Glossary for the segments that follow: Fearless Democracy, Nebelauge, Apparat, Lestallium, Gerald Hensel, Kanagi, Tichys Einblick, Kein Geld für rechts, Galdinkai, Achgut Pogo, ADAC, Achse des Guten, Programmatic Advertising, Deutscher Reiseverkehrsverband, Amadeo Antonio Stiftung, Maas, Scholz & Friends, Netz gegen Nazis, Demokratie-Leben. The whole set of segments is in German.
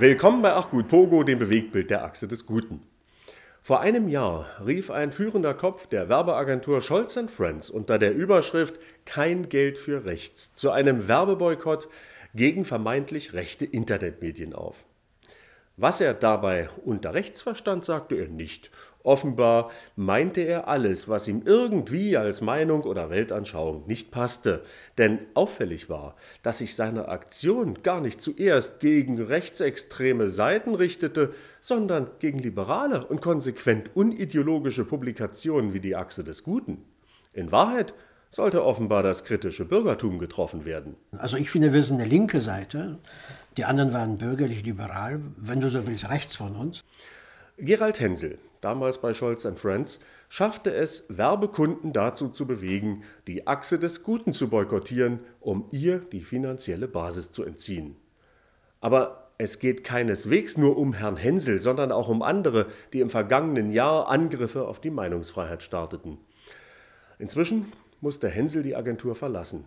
Willkommen bei Achgut Pogo, dem Bewegtbild der Achse des Guten. Vor einem Jahr rief ein führender Kopf der Werbeagentur Scholz & Friends unter der Überschrift Kein Geld für rechts zu einem Werbeboykott gegen vermeintlich rechte Internetmedien auf. Was er dabei unter rechts verstand, sagte er nicht. Offenbar meinte er alles, was ihm irgendwie als Meinung oder Weltanschauung nicht passte. Denn auffällig war, dass sich seine Aktion gar nicht zuerst gegen rechtsextreme Seiten richtete, sondern gegen liberale und konsequent unideologische Publikationen wie die Achse des Guten. In Wahrheit sollte offenbar das kritische Bürgertum getroffen werden. Also ich finde, wir sind eine linke Seite. Die anderen waren bürgerlich-liberal, wenn du so willst, rechts von uns. Gerald Hensel, damals bei Scholz & Friends, schaffte es, Werbekunden dazu zu bewegen, die Achse des Guten zu boykottieren, um ihr die finanzielle Basis zu entziehen. Aber es geht keineswegs nur um Herrn Hensel, sondern auch um andere, die im vergangenen Jahr Angriffe auf die Meinungsfreiheit starteten. Inzwischen musste Hensel die Agentur verlassen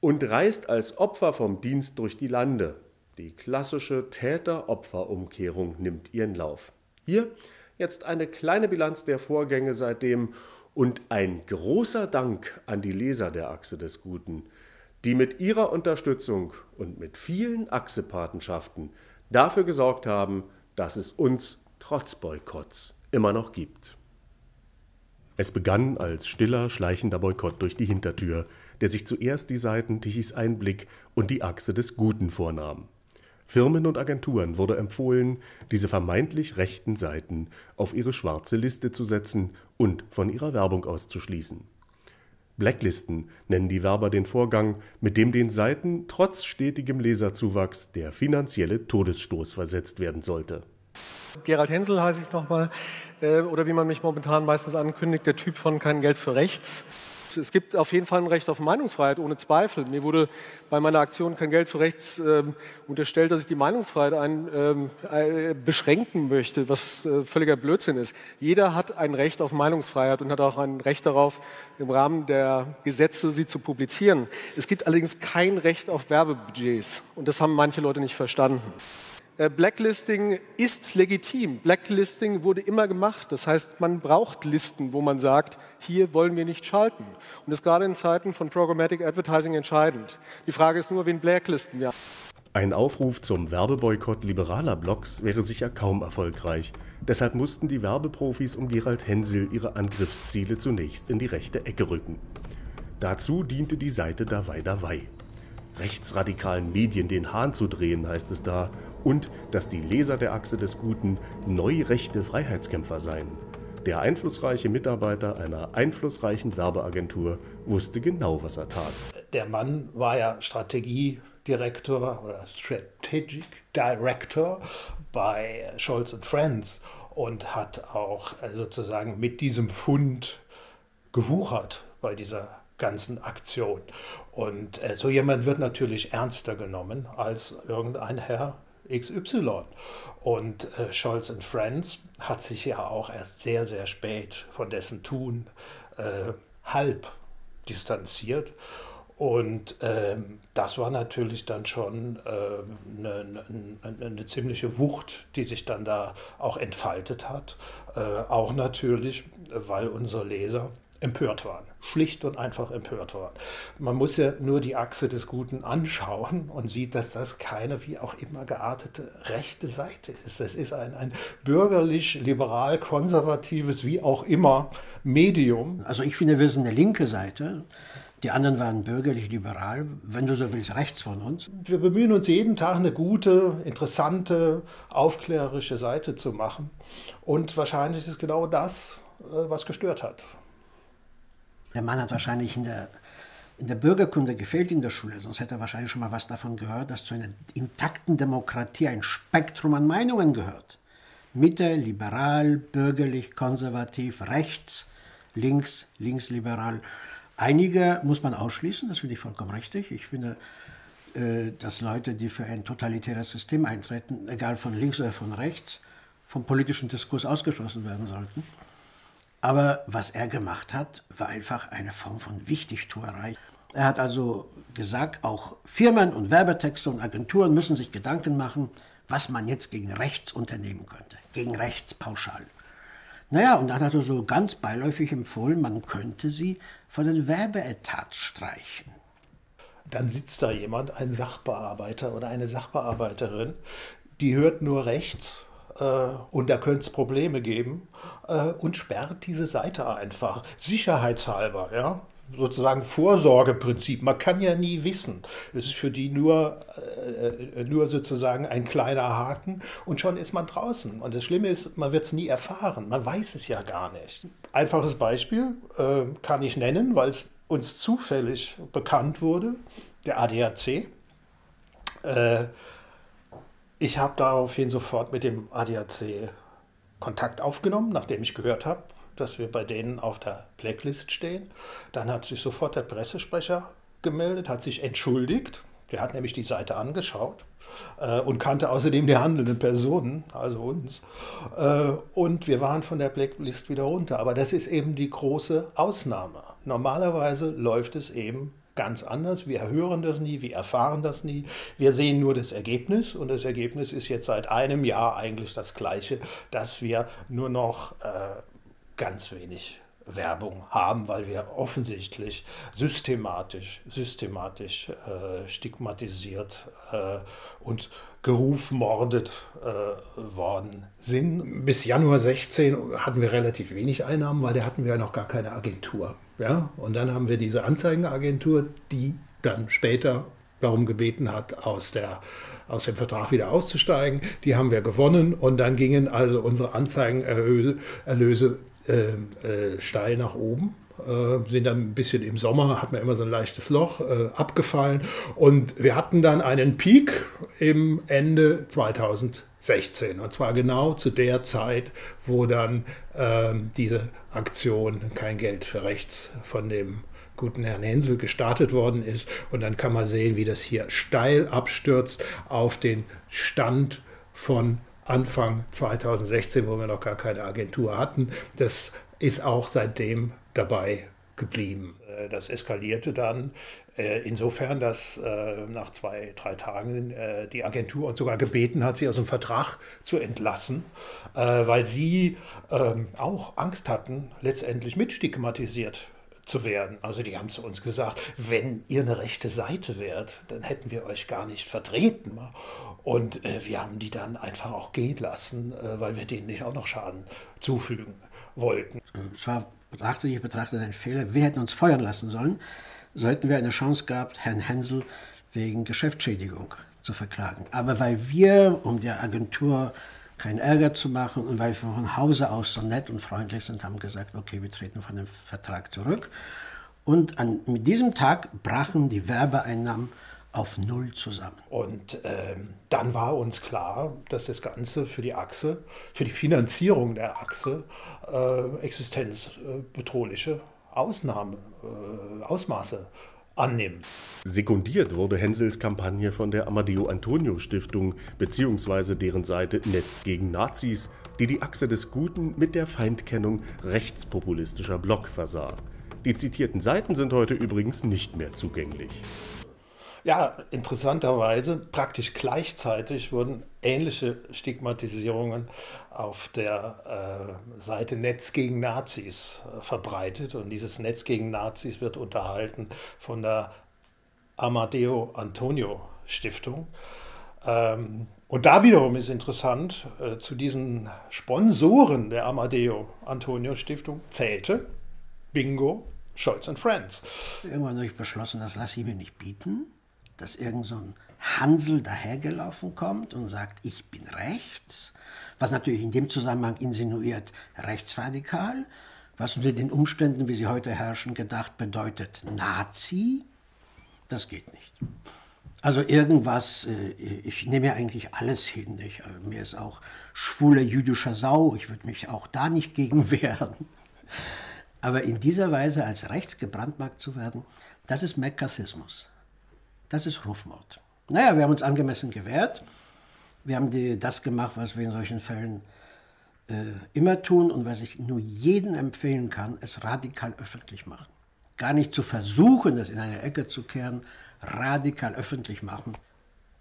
und reist als Opfer vom Dienst durch die Lande. Die klassische Täter-Opfer-Umkehrung nimmt ihren Lauf. Hier jetzt eine kleine Bilanz der Vorgänge seitdem und ein großer Dank an die Leser der Achse des Guten, die mit ihrer Unterstützung und mit vielen Achse-Patenschaften dafür gesorgt haben, dass es uns trotz Boykotts immer noch gibt. Es begann als stiller, schleichender Boykott durch die Hintertür, der sich zuerst die Seiten Tichys Einblick und die Achse des Guten vornahm. Firmen und Agenturen wurde empfohlen, diese vermeintlich rechten Seiten auf ihre schwarze Liste zu setzen und von ihrer Werbung auszuschließen. Blacklisten nennen die Werber den Vorgang, mit dem den Seiten trotz stetigem Leserzuwachs der finanzielle Todesstoß versetzt werden sollte. Gerald Hensel heiße ich nochmal, oder wie man mich momentan meistens ankündigt, der Typ von Kein Geld für rechts. Es gibt auf jeden Fall ein Recht auf Meinungsfreiheit, ohne Zweifel. Mir wurde bei meiner Aktion Kein Geld für rechts unterstellt, dass ich die Meinungsfreiheit beschränken möchte, was völliger Blödsinn ist. Jeder hat ein Recht auf Meinungsfreiheit und hat auch ein Recht darauf, im Rahmen der Gesetze sie zu publizieren. Es gibt allerdings kein Recht auf Werbebudgets und das haben manche Leute nicht verstanden. Blacklisting ist legitim. Blacklisting wurde immer gemacht. Das heißt, man braucht Listen, wo man sagt, hier wollen wir nicht schalten. Und das ist gerade in Zeiten von Programmatic Advertising entscheidend. Die Frage ist nur, wen blacklisten wir. Ein Aufruf zum Werbeboykott liberaler Blogs wäre sicher kaum erfolgreich. Deshalb mussten die Werbeprofis um Gerald Hensel ihre Angriffsziele zunächst in die rechte Ecke rücken. Dazu diente die Seite Dawei. Rechtsradikalen Medien den Hahn zu drehen, heißt es da, und dass die Leser der Achse des Guten neu rechte Freiheitskämpfer seien. Der einflussreiche Mitarbeiter einer einflussreichen Werbeagentur wusste genau, was er tat. Der Mann war ja Strategiedirektor oder Strategic Director bei Scholz & Friends und hat auch sozusagen mit diesem Fund gewuchert bei dieser ganzen Aktion. Und so jemand wird natürlich ernster genommen als irgendein Herr XY. Und Scholz & Friends hat sich ja auch erst sehr, sehr spät von dessen Tun halb distanziert. Und das war natürlich dann schon eine ziemliche Wucht, die sich dann da auch entfaltet hat. Auch natürlich, weil unsere Leser empört waren, schlicht und einfach empört waren. Man muss ja nur die Achse des Guten anschauen und sieht, dass das keine wie auch immer geartete rechte Seite ist. Das ist ein bürgerlich-liberal-konservatives, wie auch immer, Medium. Also ich finde, wir sind eine linke Seite. Die anderen waren bürgerlich-liberal, wenn du so willst, rechts von uns. Wir bemühen uns jeden Tag, eine gute, interessante, aufklärerische Seite zu machen. Und wahrscheinlich ist genau das, was gestört hat. Der Mann hat wahrscheinlich in der Bürgerkunde gefehlt in der Schule, sonst hätte er wahrscheinlich schon mal was davon gehört, dass zu einer intakten Demokratie ein Spektrum an Meinungen gehört. Mitte, liberal, bürgerlich, konservativ, rechts, links, linksliberal. Einige muss man ausschließen, das finde ich vollkommen richtig. Ich finde, dass Leute, die für ein totalitäres System eintreten, egal von links oder von rechts, vom politischen Diskurs ausgeschlossen werden sollten. Aber was er gemacht hat, war einfach eine Form von Wichtigtuerei. Er hat also gesagt, auch Firmen und Werbetexte und Agenturen müssen sich Gedanken machen, was man jetzt gegen rechts unternehmen könnte. Gegen rechts pauschal. Naja, und dann hat er so ganz beiläufig empfohlen, man könnte sie von den Werbeetats streichen. Dann sitzt da jemand, ein Sachbearbeiter oder eine Sachbearbeiterin, die hört nur rechts und da könnte es Probleme geben und sperrt diese Seite einfach, sicherheitshalber, ja? Sozusagen Vorsorgeprinzip. Man kann ja nie wissen. Es ist für die nur sozusagen ein kleiner Haken und schon ist man draußen. Und das Schlimme ist, man wird es nie erfahren. Man weiß es ja gar nicht. Einfaches Beispiel kann ich nennen, weil es uns zufällig bekannt wurde, der ADAC. Ich habe daraufhin sofort mit dem ADAC Kontakt aufgenommen, nachdem ich gehört habe, dass wir bei denen auf der Blacklist stehen. Dann hat sich sofort der Pressesprecher gemeldet, hat sich entschuldigt. Der hat nämlich die Seite angeschaut und kannte außerdem die handelnden Personen, also uns. Und wir waren von der Blacklist wieder runter. Aber das ist eben die große Ausnahme. Normalerweise läuft es eben ganz anders. Wir hören das nie, wir erfahren das nie. Wir sehen nur das Ergebnis und das Ergebnis ist jetzt seit einem Jahr eigentlich das gleiche, dass wir nur noch ganz wenig Werbung haben, weil wir offensichtlich systematisch stigmatisiert und gerufmordet worden sind. Bis Januar 2016 hatten wir relativ wenig Einnahmen, weil da hatten wir ja noch gar keine Agentur. Ja? Und dann haben wir diese Anzeigenagentur, die dann später darum gebeten hat, aus dem Vertrag wieder auszusteigen. Die haben wir gewonnen und dann gingen also unsere Anzeigenerlöse steil nach oben, sind dann ein bisschen im Sommer, hat man immer so ein leichtes Loch, abgefallen und wir hatten dann einen Peak im Ende 2016 und zwar genau zu der Zeit, wo dann diese Aktion Kein Geld für rechts von dem guten Herrn Hensel gestartet worden ist und dann kann man sehen, wie das hier steil abstürzt auf den Stand von Anfang 2016, wo wir noch gar keine Agentur hatten. Das ist auch seitdem dabei geblieben. Das eskalierte dann insofern, dass nach 2, 3 Tagen die Agentur uns sogar gebeten hat, sie aus dem Vertrag zu entlassen, weil sie auch Angst hatten, letztendlich mitstigmatisiert zu werden. Also die haben zu uns gesagt, wenn ihr eine rechte Seite wärt, dann hätten wir euch gar nicht vertreten. Und wir haben die dann einfach auch gehen lassen, weil wir denen nicht auch noch Schaden zufügen wollten. Es war nachträglich betrachtet ein Fehler. Wir hätten uns feuern lassen sollen, sollten wir eine Chance gehabt, Herrn Hensel wegen Geschäftsschädigung zu verklagen. Aber weil wir, um der Agentur keinen Ärger zu machen und weil wir von Hause aus so nett und freundlich sind, haben gesagt, okay, wir treten von dem Vertrag zurück. Und mit diesem Tag brachen die Werbeeinnahmen auf 0 zusammen. Und dann war uns klar, dass das Ganze für die Achse, für die Finanzierung der Achse, existenzbedrohliche Ausmaße annehmen. Sekundiert wurde Hensels Kampagne von der Amadeo Antonio Stiftung bzw. deren Seite Netz gegen Nazis, die die Achse des Guten mit der Feindkennung rechtspopulistischer Block versah. Die zitierten Seiten sind heute übrigens nicht mehr zugänglich. Ja, interessanterweise, praktisch gleichzeitig wurden ähnliche Stigmatisierungen auf der Seite Netz gegen Nazis verbreitet. Und dieses Netz gegen Nazis wird unterhalten von der Amadeo Antonio Stiftung. Und da wiederum ist interessant, zu diesen Sponsoren der Amadeo Antonio Stiftung zählte, Bingo, Scholz and Friends. Irgendwann habe ich beschlossen, das lasse ich mir nicht bieten, dass irgend so ein Hansel dahergelaufen kommt und sagt, ich bin rechts, was natürlich in dem Zusammenhang insinuiert, rechtsradikal, was unter den Umständen, wie sie heute herrschen, gedacht bedeutet, Nazi, das geht nicht. Also irgendwas, ich nehme ja eigentlich alles hin, nicht? Also mir ist auch schwuler jüdischer Sau, ich würde mich auch da nicht gegen wehren. Aber in dieser Weise als rechts gebrandmarkt zu werden, das ist Mekassismus. Das ist Rufmord. Naja, wir haben uns angemessen gewehrt. Wir haben das gemacht, was wir in solchen Fällen immer tun und was ich nur jedem empfehlen kann, es radikal öffentlich machen. Gar nicht zu versuchen, das in eine Ecke zu kehren, radikal öffentlich machen.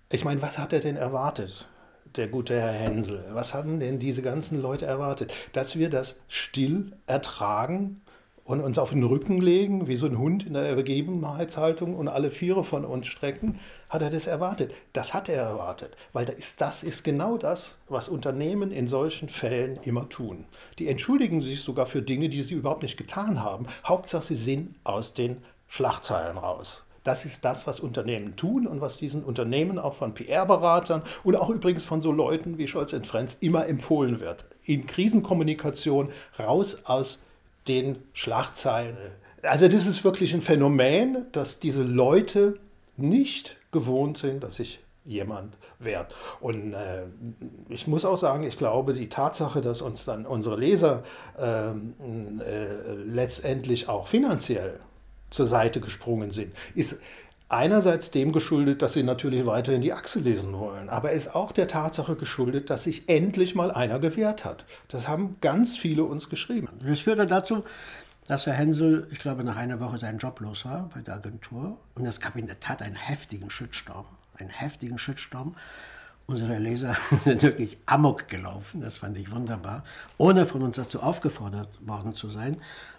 Ich meine, was hat er denn erwartet? der gute Herr Hensel. Was hatten denn diese ganzen Leute erwartet? Dass wir das still ertragen und uns auf den Rücken legen, wie so ein Hund in der Ergebenheitshaltung und alle Viere von uns strecken, hat er das erwartet. Das hat er erwartet, weil das ist genau das, was Unternehmen in solchen Fällen immer tun. Die entschuldigen sich sogar für Dinge, die sie überhaupt nicht getan haben. Hauptsache, sie sind aus den Schlagzeilen raus. Das ist das, was Unternehmen tun und was diesen Unternehmen auch von PR-Beratern und auch übrigens von so Leuten wie Scholz und Frenz immer empfohlen wird. In Krisenkommunikation raus aus den Schlagzeilen. Also das ist wirklich ein Phänomen, dass diese Leute nicht gewohnt sind, dass sich jemand wehrt. Und ich muss auch sagen, ich glaube, die Tatsache, dass uns dann unsere Leser letztendlich auch finanziell zur Seite gesprungen sind, ist einerseits dem geschuldet, dass sie natürlich weiterhin die Achse lesen wollen, aber ist auch der Tatsache geschuldet, dass sich endlich mal einer gewehrt hat. Das haben ganz viele uns geschrieben. Das führte dazu, dass Herr Hensel, ich glaube, nach einer Woche seinen Job los war bei der Agentur. Und es gab in der Tat einen heftigen Shitstorm. Einen heftigen Shitstorm. Unsere Leser sind wirklich amok gelaufen, das fand ich wunderbar, ohne von uns dazu aufgefordert worden zu sein.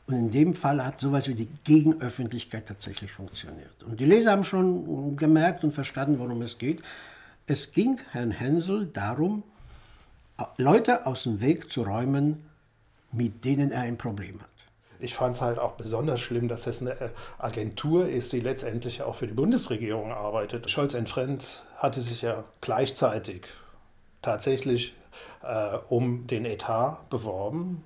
Und in dem Fall hat sowas wie die Gegenöffentlichkeit tatsächlich funktioniert. Und die Leser haben schon gemerkt und verstanden, worum es geht. Es ging Herrn Hensel darum, Leute aus dem Weg zu räumen, mit denen er ein Problem hat. Ich fand es halt auch besonders schlimm, dass das eine Agentur ist, die letztendlich auch für die Bundesregierung arbeitet. Scholz und Frenz hatte sich ja gleichzeitig tatsächlich um den Etat beworben,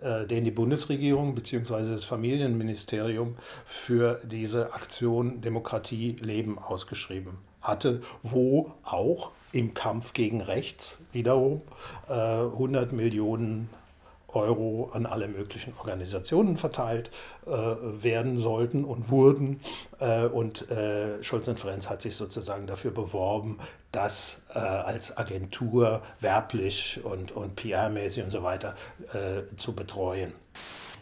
den die Bundesregierung bzw. das Familienministerium für diese Aktion Demokratie-Leben ausgeschrieben hatte, wo auch im Kampf gegen rechts wiederum 100 Millionen Euro an alle möglichen Organisationen verteilt werden sollten und wurden. Scholz und Frenz hat sich sozusagen dafür beworben, das als Agentur werblich und PR-mäßig und so weiter zu betreuen.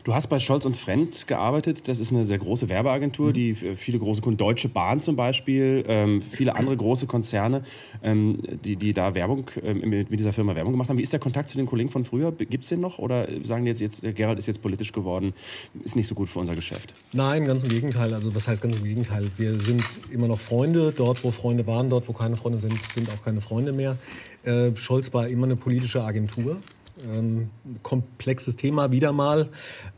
Du hast bei Scholz und Frenz gearbeitet. Das ist eine sehr große Werbeagentur, die viele große Kunden, Deutsche Bahn zum Beispiel, viele andere große Konzerne, die da Werbung mit dieser Firma Werbung gemacht haben. Wie ist der Kontakt zu den Kollegen von früher? Gibt es den noch? Oder sagen die jetzt, Gerald ist jetzt politisch geworden, ist nicht so gut für unser Geschäft? Nein, ganz im Gegenteil. Also was heißt ganz im Gegenteil? Wir sind immer noch Freunde. Dort, wo Freunde waren, dort, wo keine Freunde sind, sind auch keine Freunde mehr. Scholz war immer eine politische Agentur. Komplexes Thema wieder mal,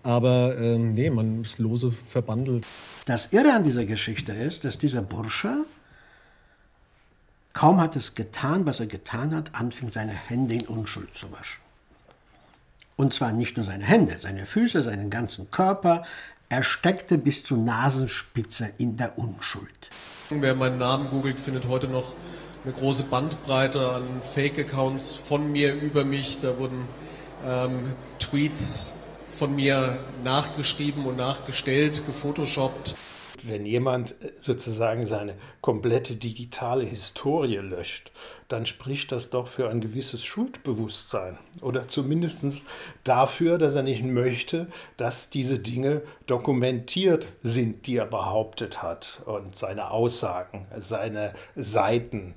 aber nee, man ist lose verbandelt. Das Irre an dieser Geschichte ist, dass dieser Bursche, kaum hat es getan, was er getan hat, anfing seine Hände in Unschuld zu waschen. Und zwar nicht nur seine Hände, seine Füße, seinen ganzen Körper. Er steckte bis zur Nasenspitze in der Unschuld. Wer meinen Namen googelt, findet heute noch eine große Bandbreite an Fake-Accounts von mir, über mich. Da wurden Tweets von mir nachgeschrieben und nachgestellt, gefotoshoppt. Wenn jemand sozusagen seine komplette digitale Historie löscht, dann spricht das doch für ein gewisses Schuldbewusstsein oder zumindest dafür, dass er nicht möchte, dass diese Dinge dokumentiert sind, die er behauptet hat und seine Aussagen, seine Seiten.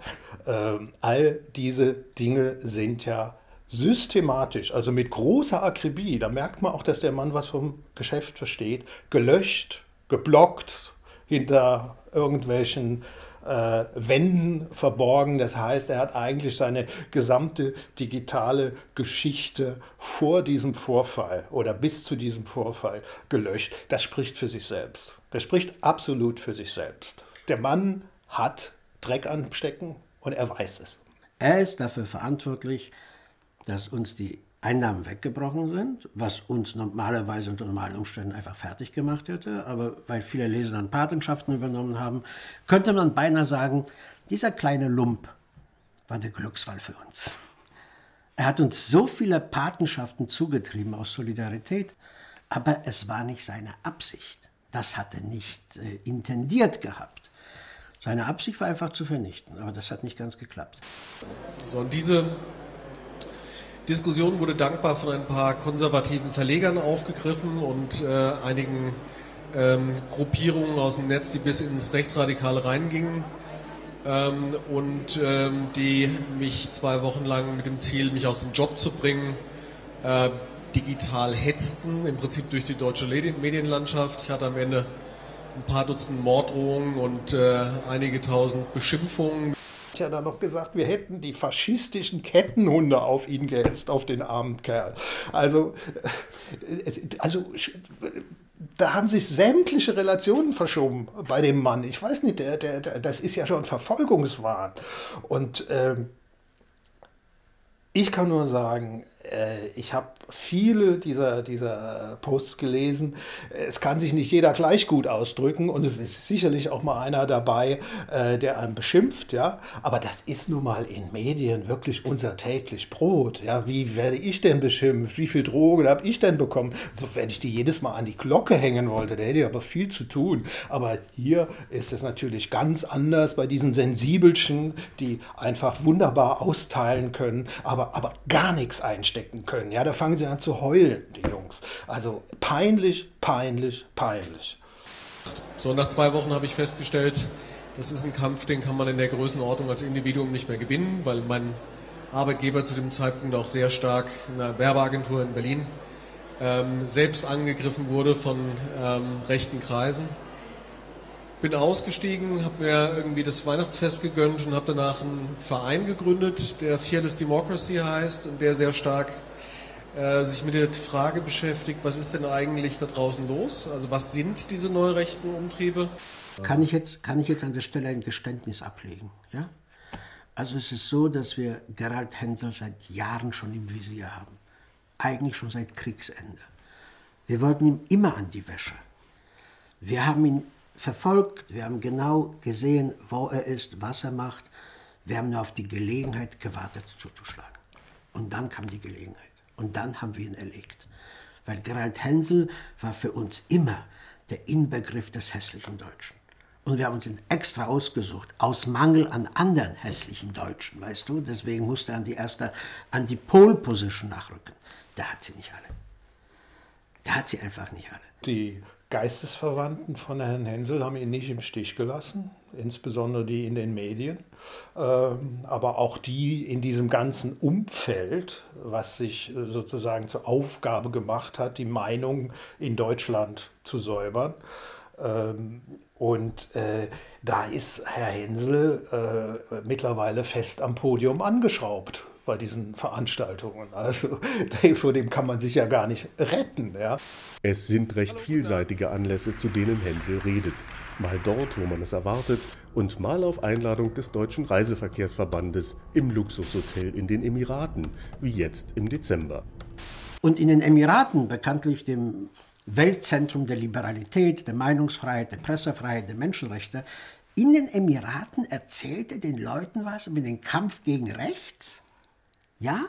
All diese Dinge sind ja systematisch, also mit großer Akribie, da merkt man auch, dass der Mann was vom Geschäft versteht, gelöscht, geblockt, hinter irgendwelchen Wänden verborgen. Das heißt, er hat eigentlich seine gesamte digitale Geschichte vor diesem Vorfall oder bis zu diesem Vorfall gelöscht. Das spricht für sich selbst. Das spricht absolut für sich selbst. Der Mann hat Dreck am Stecken und er weiß es. Er ist dafür verantwortlich, dass uns die Einnahmen weggebrochen sind, was uns normalerweise unter normalen Umständen einfach fertig gemacht hätte. Aber weil viele Leser dann Patenschaften übernommen haben, könnte man beinahe sagen, dieser kleine Lump war der Glücksfall für uns. Er hat uns so viele Patenschaften zugetrieben aus Solidarität, aber es war nicht seine Absicht. Das hat er nicht intendiert gehabt. Seine Absicht war einfach zu vernichten, aber das hat nicht ganz geklappt. So, und diese Diskussion wurde dankbar von ein paar konservativen Verlegern aufgegriffen und einigen Gruppierungen aus dem Netz, die bis ins Rechtsradikale reingingen. und die mich 2 Wochen lang mit dem Ziel, mich aus dem Job zu bringen, digital hetzten, im Prinzip durch die deutsche Medienlandschaft. Ich hatte am Ende ein paar Dutzend Morddrohungen und einige tausend Beschimpfungen. Ich hatte dann noch gesagt, wir hätten die faschistischen Kettenhunde auf ihn gehetzt, auf den armen Kerl. Also da haben sich sämtliche Relationen verschoben bei dem Mann. Ich weiß nicht, das ist ja schon Verfolgungswahn. Und ich kann nur sagen, ich habe viele dieser Posts gelesen. Es kann sich nicht jeder gleich gut ausdrücken und es ist sicherlich auch mal einer dabei, der einen beschimpft. Ja? Aber das ist nun mal in Medien wirklich unser täglich Brot. Ja? Wie werde ich denn beschimpft? Wie viel Drogen habe ich denn bekommen? So, wenn ich die jedes Mal an die Glocke hängen wollte, da hätte ich aber viel zu tun. Aber hier ist es natürlich ganz anders bei diesen Sensibelchen, die einfach wunderbar austeilen können, aber gar nichts einstecken können. Ja? Da fangen sie an zu heulen, die Jungs. Also peinlich, peinlich, peinlich. So, nach 2 Wochen habe ich festgestellt, das ist ein Kampf, den kann man in der Größenordnung als Individuum nicht mehr gewinnen, weil mein Arbeitgeber zu dem Zeitpunkt auch sehr stark in einer Werbeagentur in Berlin selbst angegriffen wurde von rechten Kreisen. Bin ausgestiegen, habe mir irgendwie das Weihnachtsfest gegönnt und habe danach einen Verein gegründet, der Fearless Democracy heißt und der sehr stark sich mit der Frage beschäftigt, was ist denn eigentlich da draußen los? Also was sind diese neurechten Umtriebe? Kann ich jetzt an der Stelle ein Geständnis ablegen? Ja? Also es ist so, dass wir Gerald Hensel seit Jahren schon im Visier haben. Eigentlich schon seit Kriegsende. Wir wollten ihm immer an die Wäsche. Wir haben ihn verfolgt, wir haben genau gesehen, wo er ist, was er macht. Wir haben nur auf die Gelegenheit gewartet, zuzuschlagen. Und dann kam die Gelegenheit. Und dann haben wir ihn erlegt. Weil Gerald Hensel war für uns immer der Inbegriff des hässlichen Deutschen. Und wir haben uns ihn extra ausgesucht, aus Mangel an anderen hässlichen Deutschen, weißt du? Deswegen musste er an die Pole Position nachrücken. Da hat sie nicht alle. Da hat sie einfach nicht alle. Die Geistesverwandten von Herrn Hensel haben ihn nicht im Stich gelassen, insbesondere die in den Medien, aber auch die in diesem ganzen Umfeld, was sich sozusagen zur Aufgabe gemacht hat, die Meinung in Deutschland zu säubern. Und da ist Herr Hensel mittlerweile fest am Podium angeschraubt bei diesen Veranstaltungen. Also vor dem kann man sich ja gar nicht retten. Ja. Es sind recht vielseitige Anlässe, zu denen Hensel redet. Mal dort, wo man es erwartet, und mal auf Einladung des Deutschen Reiseverkehrsverbandes im Luxushotel in den Emiraten, wie jetzt im Dezember. Und in den Emiraten, bekanntlich dem Weltzentrum der Liberalität, der Meinungsfreiheit, der Pressefreiheit, der Menschenrechte, in den Emiraten erzählt er den Leuten was über den Kampf gegen rechts? Ja?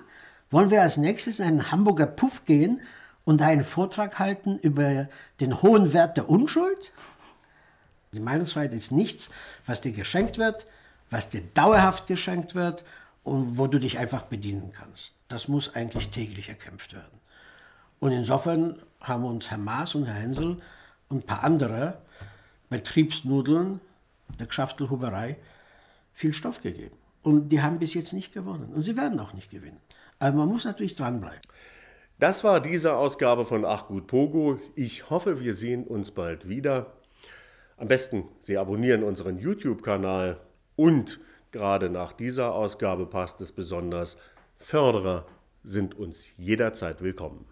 Wollen wir als nächstes in einen Hamburger Puff gehen und einen Vortrag halten über den hohen Wert der Unschuld? Die Meinungsfreiheit ist nichts, was dir geschenkt wird, was dir dauerhaft geschenkt wird und wo du dich einfach bedienen kannst. Das muss eigentlich täglich erkämpft werden. Und insofern haben uns Herr Maas und Herr Hensel und ein paar andere Betriebsnudeln der Gschaftelhuberei viel Stoff gegeben. Und die haben bis jetzt nicht gewonnen. Und sie werden auch nicht gewinnen. Aber man muss natürlich dranbleiben. Das war diese Ausgabe von Achgut Pogo. Ich hoffe, wir sehen uns bald wieder. Am besten, Sie abonnieren unseren YouTube-Kanal und gerade nach dieser Ausgabe passt es besonders, Förderer sind uns jederzeit willkommen.